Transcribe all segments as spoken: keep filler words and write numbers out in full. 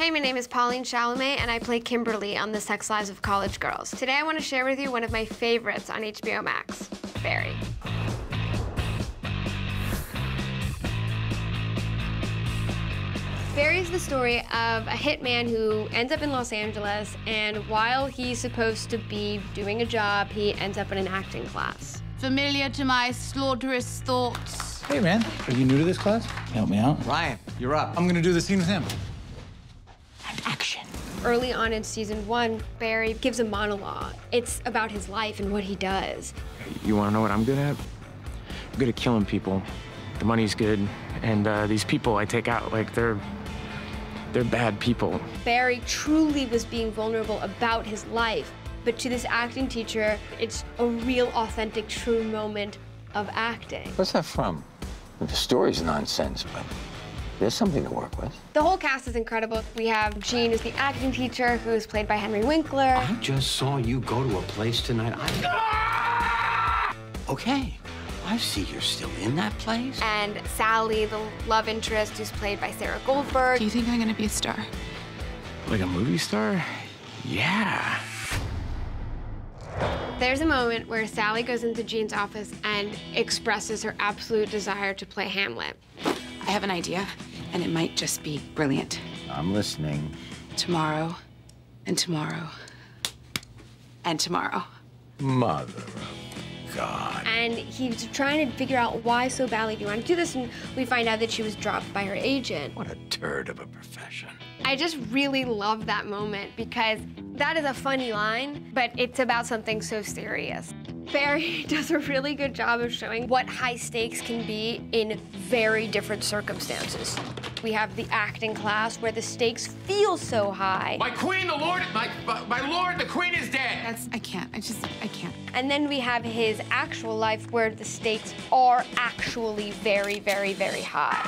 Hey, my name is Pauline Chalamet, and I play Kimberly on The Sex Lives of College Girls. Today, I want to share with you one of my favorites on H B O Max, Barry. Barry is the story of a hitman who ends up in Los Angeles, and while he's supposed to be doing a job, he ends up in an acting class. Familiar to my slaughterous thoughts. Hey, man, are you new to this class? Help me out. Ryan, you're up. I'm gonna do the scene with him. Action. Early on in season one, Barry gives a monologue. It's about his life and what he does. You want to know what I'm good at? I'm good at killing people. The money's good, and uh, these people I take out, like, they're they're bad people. Barry truly was being vulnerable about his life, but to this acting teacher, it's a real, authentic, true moment of acting. What's that from? The story's nonsense, but there's something to work with. The whole cast is incredible. We have Gene, who's the acting teacher, who's played by Henry Winkler. I just saw you go to a place tonight. I... Okay, I see you're still in that place. And Sally, the love interest, who's played by Sarah Goldberg. Do you think I'm gonna be a star? Like a movie star? Yeah. There's a moment where Sally goes into Gene's office and expresses her absolute desire to play Hamlet. I have an idea, and it might just be brilliant. I'm listening. Tomorrow, and tomorrow, and tomorrow. Mother of God. And he's trying to figure out why so badly do you want to do this, and we find out that she was dropped by her agent. What a turd of a profession. I just really love that moment, because that is a funny line, but it's about something so serious. Barry does a really good job of showing what high stakes can be in very different circumstances. We have the acting class where the stakes feel so high. My queen, the lord, my, my lord, the queen is dead. That's, I can't, I just, I can't. And then we have his actual life where the stakes are actually very, very, very high.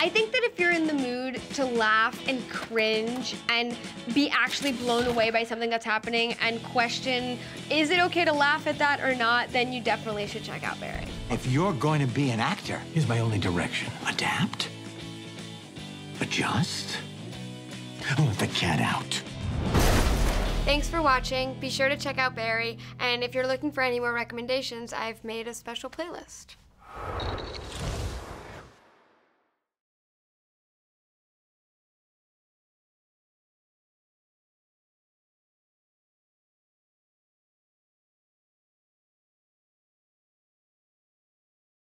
I think that if you're in the mood to laugh and cringe and be actually blown away by something that's happening and question, is it okay to laugh at that or not, then you definitely should check out Barry. If you're going to be an actor, here's my only direction. Adapt, adjust, let the cat out. Thanks for watching. Be sure to check out Barry. And if you're looking for any more recommendations, I've made a special playlist.